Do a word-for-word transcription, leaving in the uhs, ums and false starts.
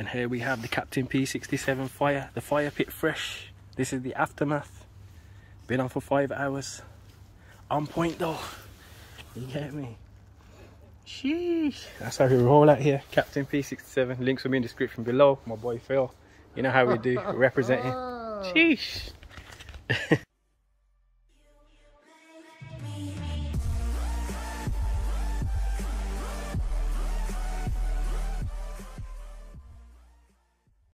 And here we have the Captain P sixty-seven fire, the fire pit fresh. This is the aftermath. Been on for five hours. On point though. You get me? Sheesh. That's how we roll out here. Captain P sixty-seven. Links will be in the description below. My boy Phil. You know how we do. Representing. Sheesh.